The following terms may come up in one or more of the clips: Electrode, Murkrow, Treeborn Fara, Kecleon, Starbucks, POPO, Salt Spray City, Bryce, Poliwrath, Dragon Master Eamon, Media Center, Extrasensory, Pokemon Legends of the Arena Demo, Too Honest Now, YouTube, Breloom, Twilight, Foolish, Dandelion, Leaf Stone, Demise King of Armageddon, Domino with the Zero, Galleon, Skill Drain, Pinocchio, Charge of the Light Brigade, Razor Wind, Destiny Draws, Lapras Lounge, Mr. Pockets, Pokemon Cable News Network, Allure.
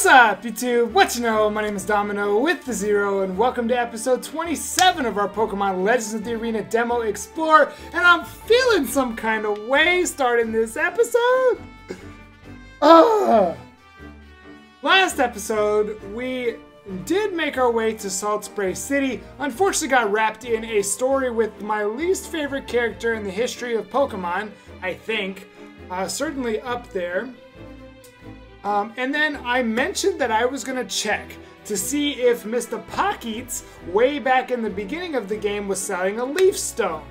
What's up, YouTube? What you know? My name is Domino with the Zero, and welcome to episode 27 of our Pokemon Legends of the Arena Demo Explore, and I'm feeling some kind of way starting this episode. Last episode, we did make our way to Salt Spray City. Unfortunately, got wrapped in a story with my least favorite character in the history of Pokemon, I think. Certainly up there. And then I mentioned that I was going to check to see if Mr. Pockets, way back in the beginning of the game, was selling a Leaf Stone.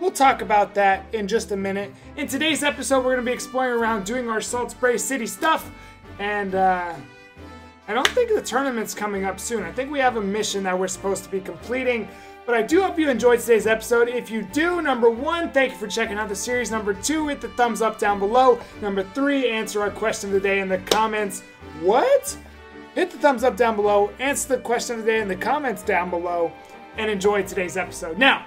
We'll talk about that in just a minute. In today's episode, we're going to be exploring around doing our Salt Spray City stuff. And I don't think the tournament's coming up soon. I think we have a mission that we're supposed to be completing. But I do hope you enjoyed today's episode. If you do, number one, thank you for checking out the series. Number two, hit the thumbs up down below. Number three, answer our question of the day in the comments. What? Hit the thumbs up down below, answer the question of the day in the comments down below, and enjoy today's episode. Now,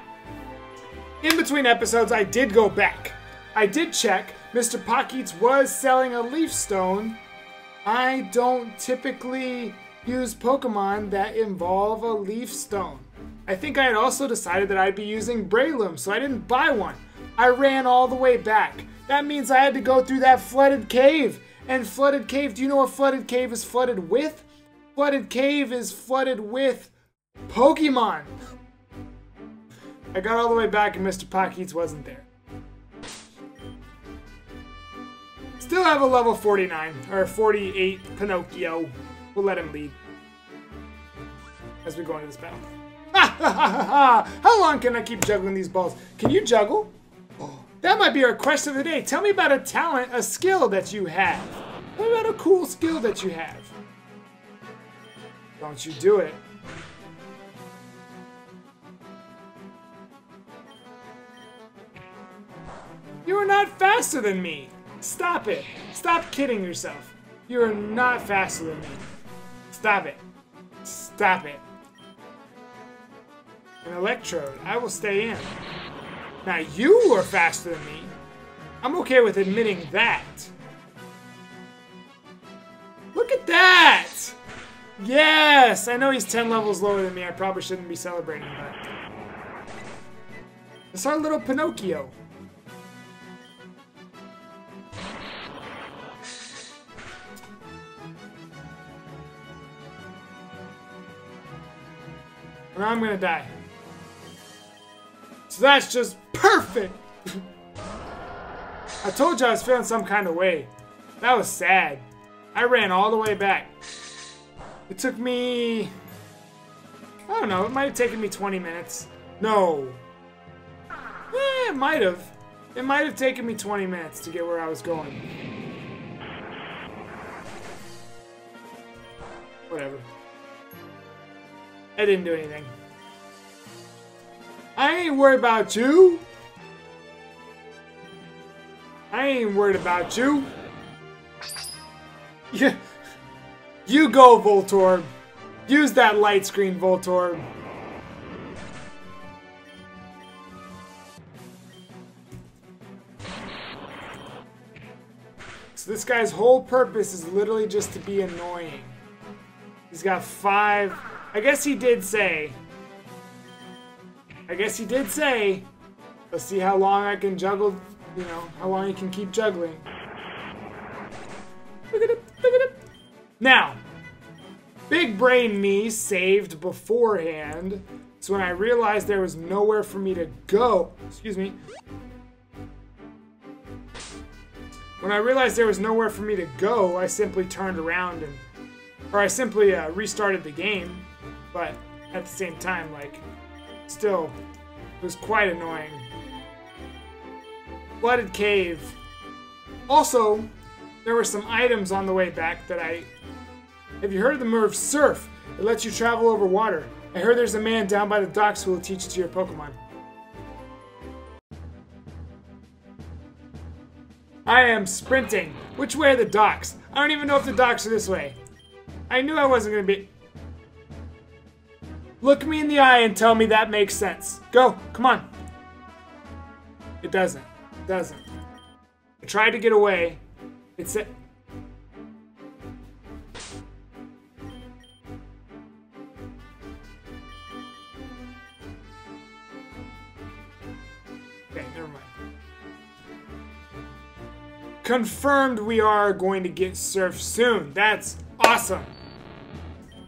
in between episodes, I did go back. I did check. Mr. Pockets was selling a Leaf Stone. I don't typically use Pokemon that involve a Leaf Stone. I think I had also decided that I'd be using Breloom, so I didn't buy one. I ran all the way back. That means I had to go through that flooded cave. And flooded cave, do you know what flooded cave is flooded with? Flooded cave is flooded with Pokemon. I got all the way back and Mr. Pockets wasn't there. Still have a level 49, or 48 Pinocchio. We'll let him lead as we go into this battle. How long can I keep juggling these balls? Can you juggle? Oh, that might be our question of the day. Tell me about a talent, a skill that you have. Tell me about a cool skill that you have. Don't you do it. You are not faster than me. Stop it. Stop kidding yourself. You are not faster than me. Stop it. Stop it. An Electrode. I will stay in. Now you are faster than me. I'm okay with admitting that. Look at that! Yes! I know he's 10 levels lower than me. I probably shouldn't be celebrating that. It's our little Pinocchio. And I'm gonna die. So that's just perfect! I told you I was feeling some kind of way. That was sad. I ran all the way back. It took me... I don't know, it might have taken me 20 minutes. No. It might have. It might have taken me 20 minutes to get where I was going. Whatever. I didn't do anything. I ain't worried about you. I ain't worried about you. Yeah. You go, Voltorb. Use that light screen, Voltorb. So this guy's whole purpose is literally just to be annoying. He's got five... I guess he did say, let's see how long I can juggle, you know, how long you can keep juggling. Look at it, look at it. Now, big brain me saved beforehand, so when I realized there was nowhere for me to go, excuse me. When I realized there was nowhere for me to go, I simply turned around and, or I simply restarted the game. But at the same time, like, still, it was quite annoying. Flooded cave. Also, there were some items on the way back that I... Have you heard of the move Surf? It lets you travel over water. I heard there's a man down by the docks who will teach it to your Pokemon. I am sprinting. Which way are the docks? I don't even know if the docks are this way. I knew I wasn't going to be... Look me in the eye and tell me that makes sense. Go, come on. It doesn't. It doesn't. I tried to get away. It said... confirmed we are going to get Surf soon. That's awesome.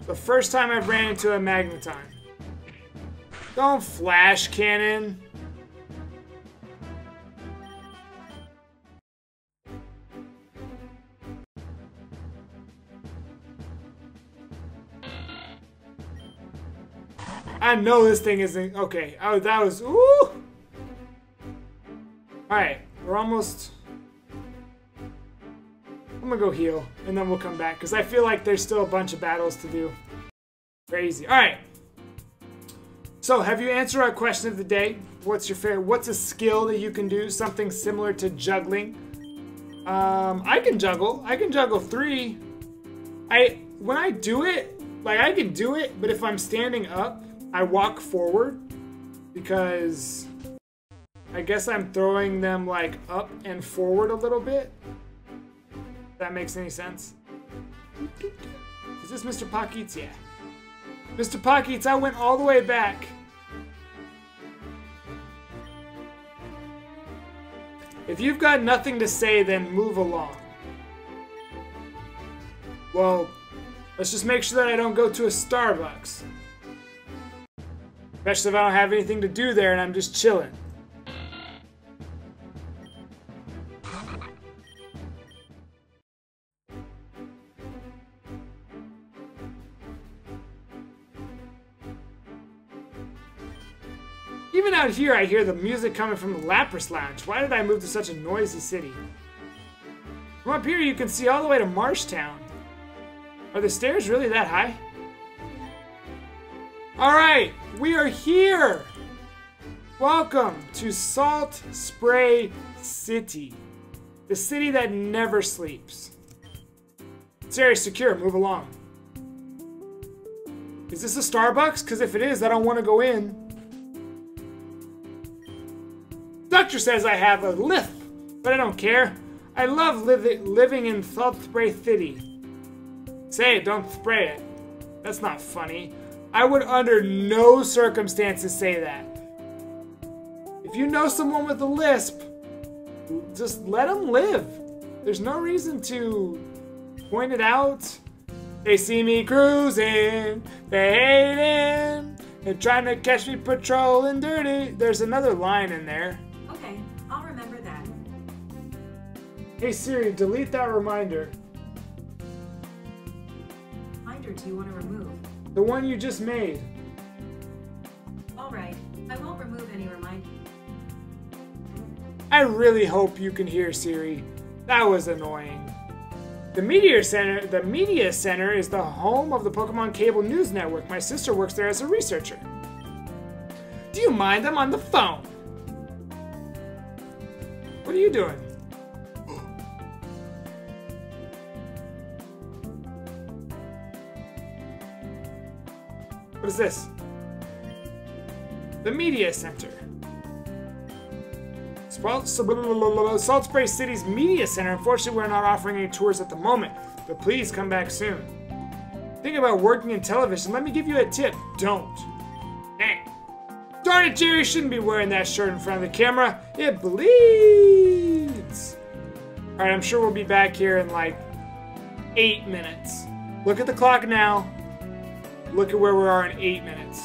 The first time I've ran into a Magneton. Don't flash cannon. I know this thing isn't okay. Oh, that was ooh. Alright, we're almost. I'm gonna go heal and then we'll come back because I feel like there's still a bunch of battles to do. Crazy. Alright. So have you answered our question of the day? What's your favorite? What's a skill that you can do? Something similar to juggling. I can juggle. I can juggle three. When I do it, like I can do it, but if I'm standing up, I walk forward because I guess I'm throwing them like up and forward a little bit. If that makes any sense. Is this Mr. Pockets? Yeah. Mr. Pockets, I went all the way back. If you've got nothing to say, then move along. Well, let's just make sure that I don't go to a Starbucks. Especially if I don't have anything to do there and I'm just chilling. Even out here I hear the music coming from the Lapras Lounge. Why did I move to such a noisy city? From up here you can see all the way to Marsh Town. Are the stairs really that high? Alright, we are here! Welcome to Salt Spray City. The city that never sleeps. It's very secure, move along. Is this a Starbucks? Because if it is, I don't want to go in. Doctor says I have a lisp, but I don't care. I love living in Salt Spray City. Say it, don't spray it. That's not funny. I would under no circumstances say that. If you know someone with a lisp, just let them live. There's no reason to point it out. They see me cruising, they hating, they're trying to catch me patrolling dirty. There's another line in there. Okay, I'll remember that. Hey Siri, delete that reminder. Reminder do you want to remove? The one you just made. Alright, I won't remove any reminders. I really hope you can hear Siri. That was annoying. The Media Center is the home of the Pokemon Cable News Network. My sister works there as a researcher. Do you mind? I'm on the phone. What are you doing? What is this? The Media Center. Salt Spray City's Media Center. Unfortunately, we're not offering any tours at the moment, but please come back soon. Think about working in television. Let me give you a tip. Don't. Dang. Darn it, Jerry. Shouldn't be wearing that shirt in front of the camera. It bleeds. All right, I'm sure we'll be back here in like 8 minutes. Look at the clock now. Look at where we are in 8 minutes.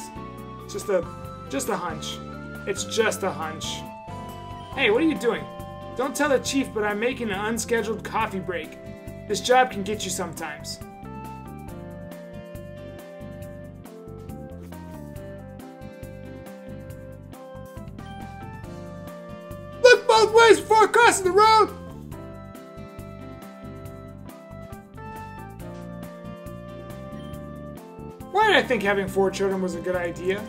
It's just a hunch. It's just a hunch. Hey, what are you doing? Don't tell the chief, but I'm making an unscheduled coffee break. This job can get you sometimes. Look both ways before crossing the road! Why did I think having 4 children was a good idea?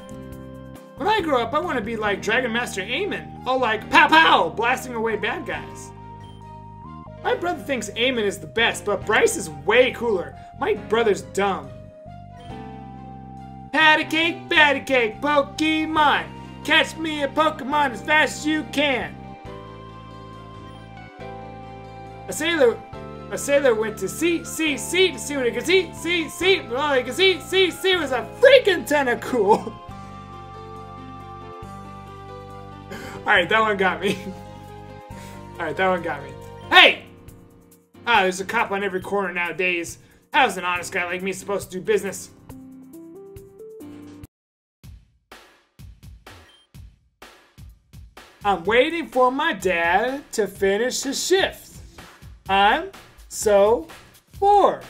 When I grow up, I want to be like Dragon Master Eamon, all like pow pow, blasting away bad guys. My brother thinks Eamon is the best, but Bryce is way cooler. My brother's dumb. Patty cake, Pokemon. Catch me a Pokemon as fast as you can. A sailor went to sea to see what he could see, but all he could see was a freaking tentacle. Alright, that one got me. Hey! Ah, there's a cop on every corner nowadays. How's an honest guy like me supposed to do business? I'm waiting for my dad to finish his shift. I'm so bored.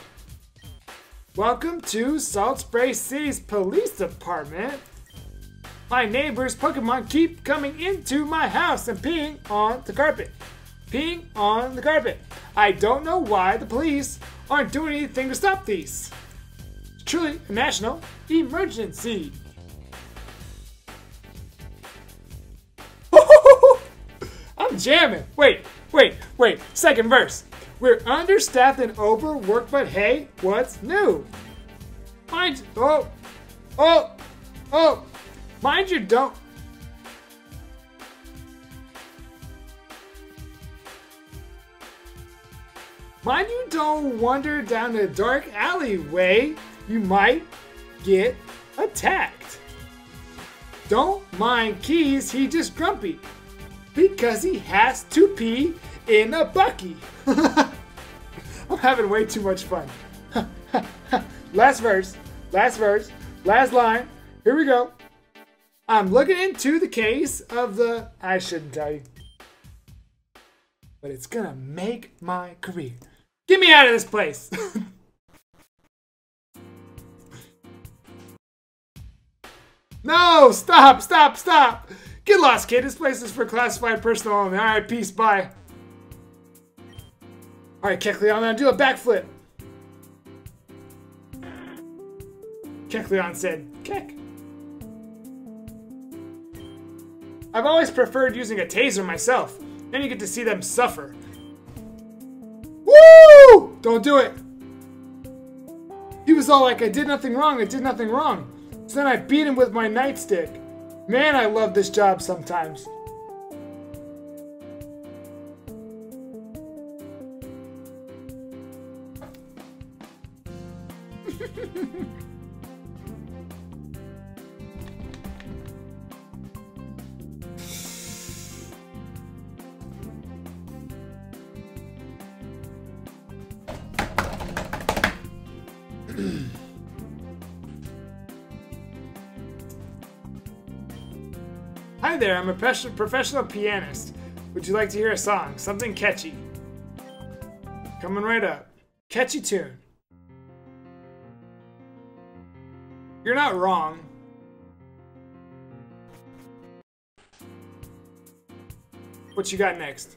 Welcome to Salt Spray City's police department. My neighbor's Pokemon keep coming into my house and peeing on the carpet. Peeing on the carpet. I don't know why the police aren't doing anything to stop these. It's truly a national emergency. I'm jamming. Wait. Second verse. We're understaffed and overworked, but hey, what's new? Mind you don't wander down a dark alleyway. You might get attacked. Don't mind Keys, he just grumpy. Because he has to pee in a bucky. I'm having way too much fun. Last verse, last line. Here we go. I'm looking into the case of the... I shouldn't tell you. But it's gonna make my career. Get me out of this place! No! Stop! Get lost, kid. This place is for classified personnel only. Alright, peace, bye. Alright, Kecleon, I'm gonna do a backflip. Kecleon said, Kek. I've always preferred using a taser myself. Then you get to see them suffer. Woo! Don't do it. He was all like, I did nothing wrong. So then I beat him with my nightstick. Man, I love this job sometimes. Hi there, I'm a professional pianist. Would you like to hear a song? Something catchy. Coming right up. Catchy tune. You're not wrong. What you got next?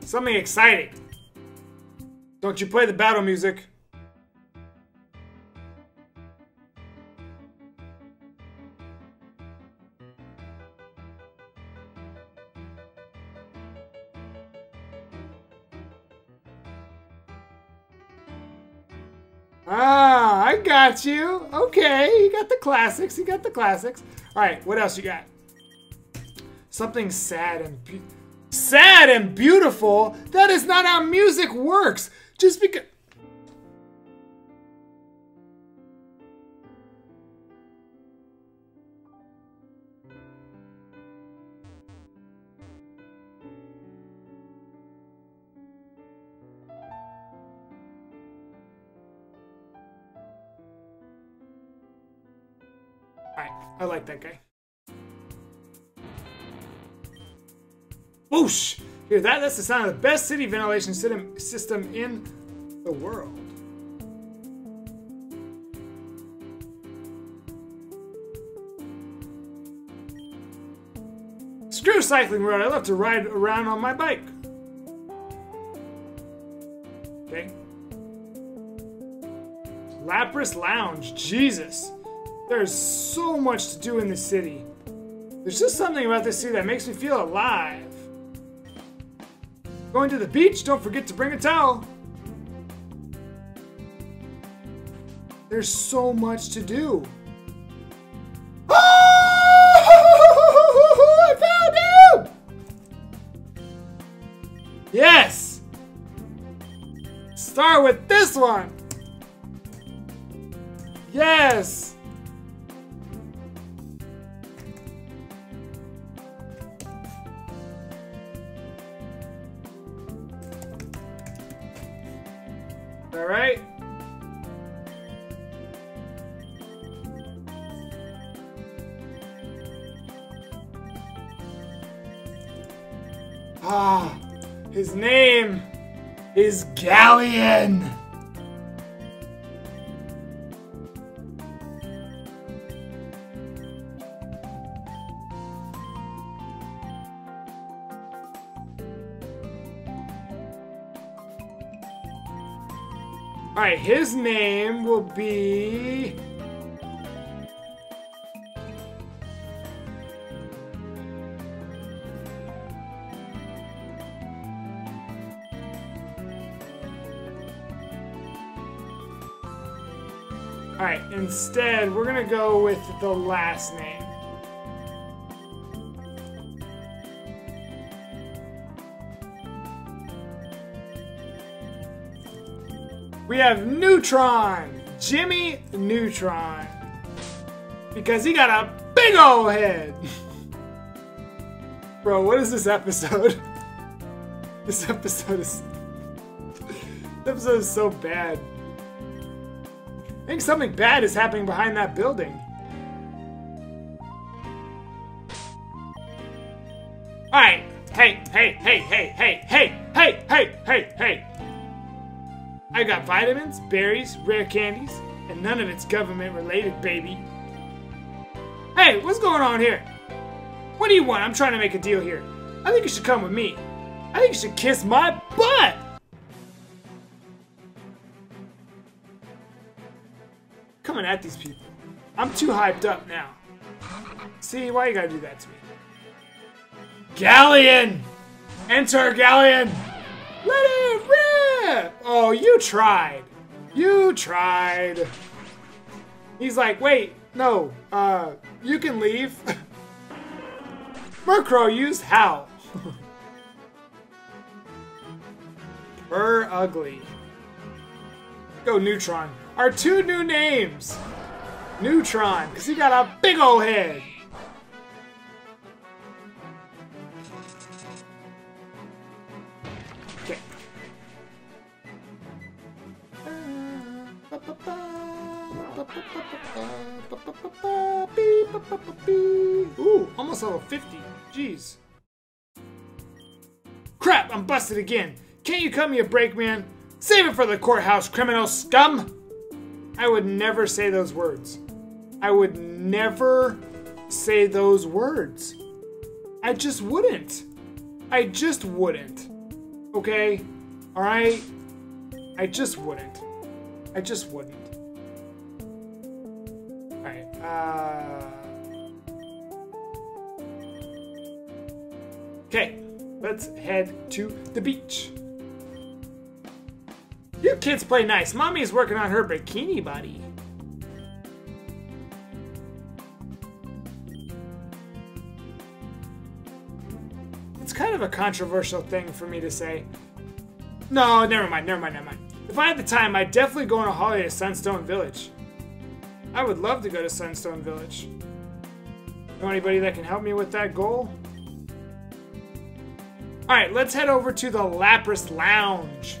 Something exciting. Don't you play the battle music? Ah, I got you. Okay, you got the classics. All right, what else you got? Something sad and beautiful? That is not how music works. Just because... I like that guy. Whoosh! Hear that? That's the sound of the best city ventilation system in the world. Screw cycling road. I love to ride around on my bike. Okay. Lapras Lounge. Jesus. There's so much to do in this city. There's just something about this city that makes me feel alive. Going to the beach? Don't forget to bring a towel. There's so much to do. Oh! I found him! Yes! Start with this one. Yes! All right. Ah, his name is Galleon. All right, his name will be... All right, instead, we're gonna go with the last name. We have Neutron, Jimmy Neutron, because he got a big old head. Bro, what is this episode? This episode is so bad. I think something bad is happening behind that building. All right, hey. I got vitamins, berries, rare candies, and none of it's government-related, baby. Hey, what's going on here? What do you want? I'm trying to make a deal here. I think you should come with me. I think you should kiss my butt! Coming at these people. I'm too hyped up now. See, why you gotta do that to me? Galleon! Enter Galleon! Let it rip! Oh, you tried. You tried. He's like, wait, no, you can leave. Murkrow used howl. Burr ugly. Go Neutron. Our two new names. Neutron, because he got a big old head. Ooh, almost level 50. Jeez. Crap, I'm busted again. Can't you cut me a break, man? Save it for the courthouse, criminal scum! I would never say those words. I would never say those words. I just wouldn't. I just wouldn't. Okay? Alright? I just wouldn't. I just wouldn't. Alright, okay, let's head to the beach. You kids play nice. Mommy's working on her bikini body. It's kind of a controversial thing for me to say. No, never mind. If I had the time, I'd definitely go on a holiday to Sunstone Village. I would love to go to Sunstone Village. Know anybody that can help me with that goal? Alright, let's head over to the Lapras Lounge,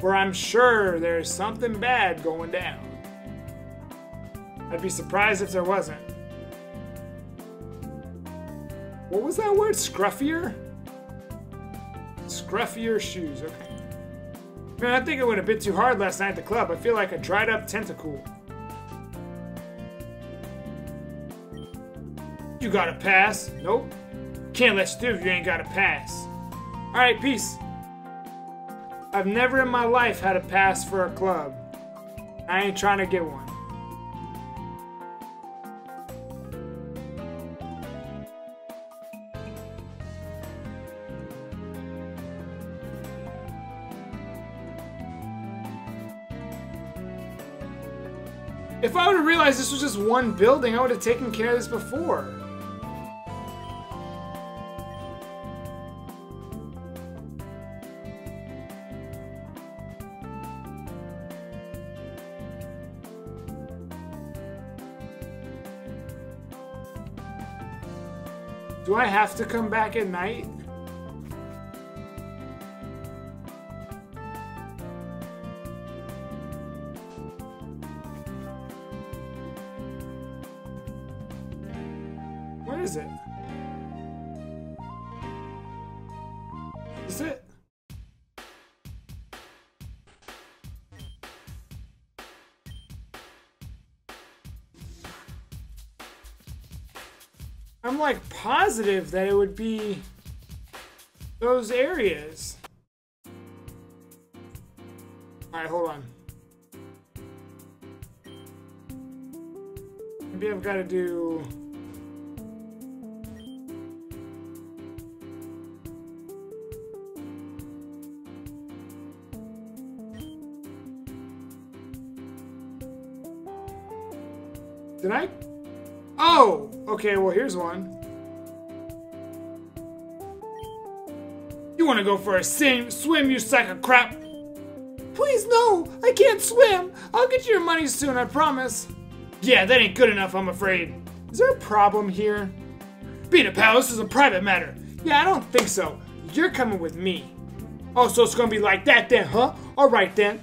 where I'm sure there's something bad going down. I'd be surprised if there wasn't. What was that word? Scruffier? Scruffier shoes, okay. Man, I think I went a bit too hard last night at the club. I feel like a dried up tentacle. You got a pass? Nope. Can't let you through if you ain't got a pass. Alright, peace. I've never in my life had a pass for a club. I ain't trying to get one. If I would have realized this was just one building, I would have taken care of this before. Do I have to come back at night? is it? Is it? I'm like positive that it would be those areas. All right, hold on. Maybe I've got to do... Did I? Oh! Okay, well, here's one. You want to go for a swim, you sack of crap? Please, no! I can't swim! I'll get you your money soon, I promise. Yeah, that ain't good enough, I'm afraid. Is there a problem here? Beta pal, this is a private matter. Yeah, I don't think so. You're coming with me. Oh, so it's gonna be like that then, huh? Alright then.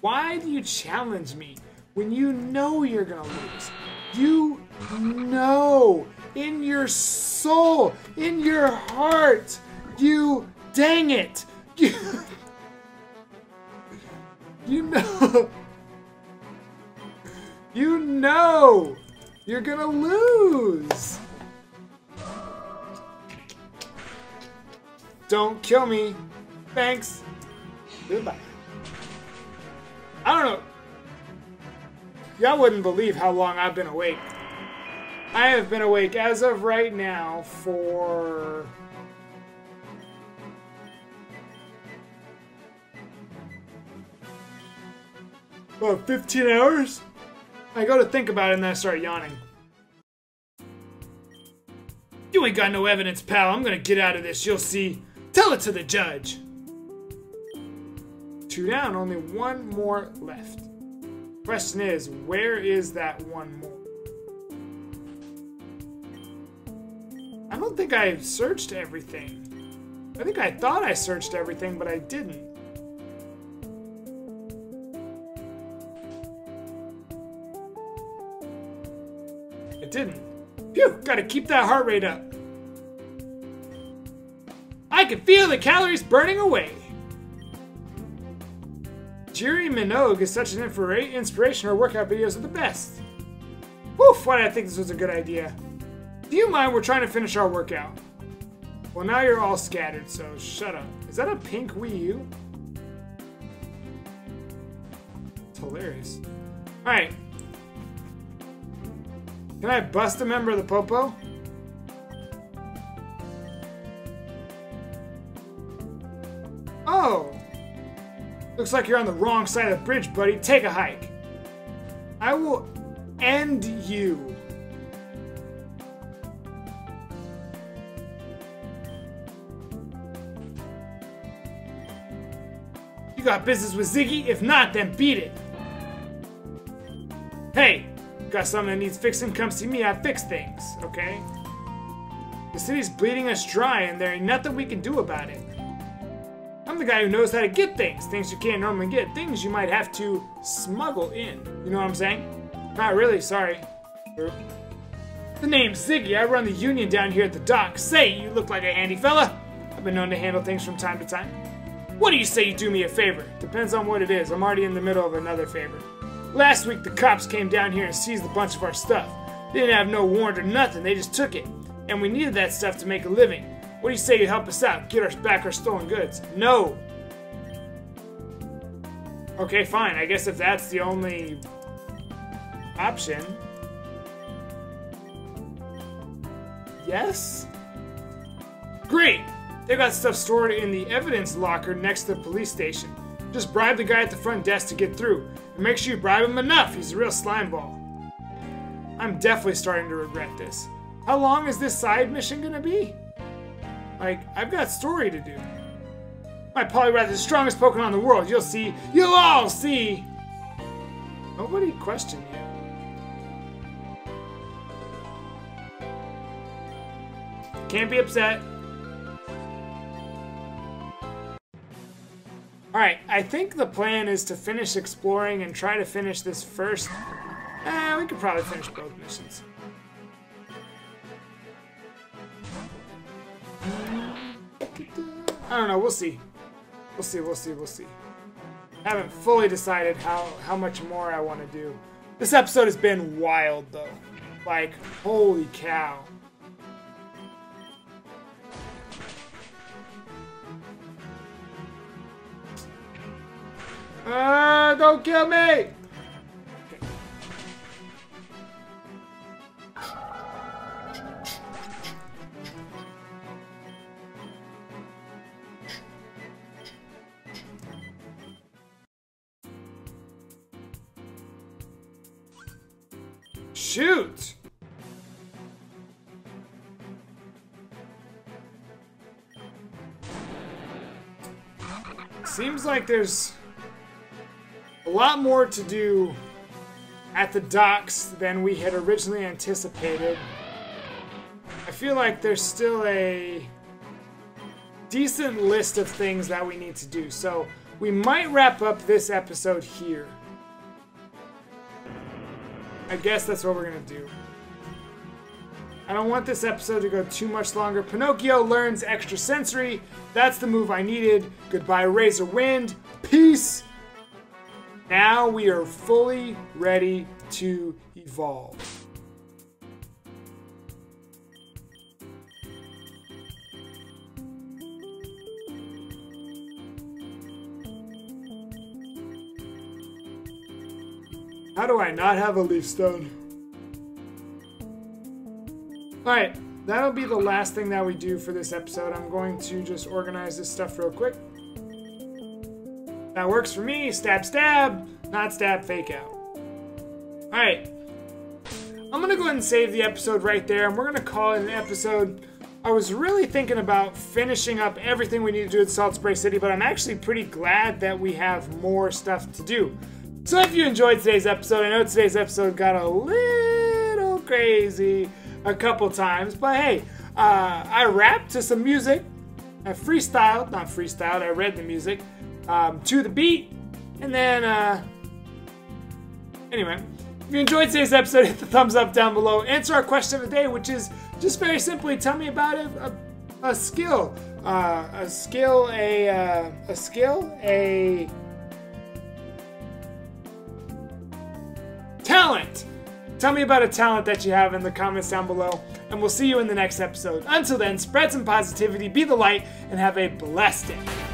Why do you challenge me when you know you're gonna lose? You know in your soul, in your heart, you dang it. You know. You know you're gonna lose! Don't kill me. Thanks. Goodbye. I don't know. Y'all wouldn't believe how long I've been awake. I have been awake as of right now for... What, 15 hours? I go to think about it and then I start yawning. You ain't got no evidence, pal. I'm gonna get out of this, you'll see. Tell it to the judge. 2 down, only 1 more left. Question is, where is that 1 more? I don't think I searched everything. I think I thought I searched everything, but I didn't. Phew, gotta keep that heart rate up. I can feel the calories burning away. Jiri Minogue is such an inspiration. Her workout videos are the best. Woof, why did I think this was a good idea? Do you mind? We're trying to finish our workout. Well, now you're all scattered, so shut up. Is that a pink Wii U? It's hilarious. Alright. Can I bust a member of the Popo? Oh! Looks like you're on the wrong side of the bridge, buddy. Take a hike. I will end you. You got business with Ziggy? If not, then beat it. Hey! Got something that needs fixing, come see me, I fix things, okay? The city's bleeding us dry and there ain't nothing we can do about it. I'm the guy who knows how to get things you can't normally get, things you might have to smuggle in. You know what I'm saying? Not really, sorry. The name's Ziggy, I run the union down here at the dock. Say, you look like a handy fella. I've been known to handle things from time to time. What do you say you do me a favor? Depends on what it is, I'm already in the middle of another favor. Last week, the cops came down here and seized a bunch of our stuff. They didn't have no warrant or nothing, they just took it. And we needed that stuff to make a living. What do you say you help us out, get us back our stolen goods? No! Okay, fine, I guess if that's the only option. Yes? Great! They got stuff stored in the evidence locker next to the police station. Just bribe the guy at the front desk to get through. And make sure you bribe him enough, he's a real slime ball. I'm definitely starting to regret this. How long is this side mission gonna be? Like, I've got story to do. My Poliwrath is the strongest Pokemon in the world, you'll see. You'll all see! Nobody questioned you. Can't be upset. Alright, I think the plan is to finish exploring and try to finish this first. We could probably finish both missions. I don't know. We'll see. We'll see. We'll see. We'll see. I haven't fully decided how much more I want to do. This episode has been wild, though. Like, holy cow. Don't kill me! Okay. Shoot! Seems like there's a lot more to do at the docks than we had originally anticipated. I feel like there's still a decent list of things that we need to do, so we might wrap up this episode here. I guess that's what we're gonna do. I don't want this episode to go too much longer. Pinocchio learns Extrasensory. That's the move I needed. Goodbye, Razor Wind. Peace! Now we are fully ready to evolve. How do I not have a Leaf Stone? Alright, that'll be the last thing that we do for this episode. I'm going to just organize this stuff real quick. That works for me. Stab, stab. Not stab, fake out. Alright. I'm going to go ahead and save the episode right there, and we're going to call it an episode. I was really thinking about finishing up everything we need to do at Salt Spray City, but I'm actually pretty glad that we have more stuff to do. So if you enjoyed today's episode, I know today's episode got a little crazy a couple times, but hey, I rapped to some music. I freestyled. Not freestyled. I read the music. To the beat, and then, anyway, if you enjoyed today's episode, hit the thumbs up down below. Answer our question of the day, which is just very simply, tell me about a skill, a talent. Tell me about a talent that you have in the comments down below, and we'll see you in the next episode. Until then, spread some positivity, be the light, and have a blessed day.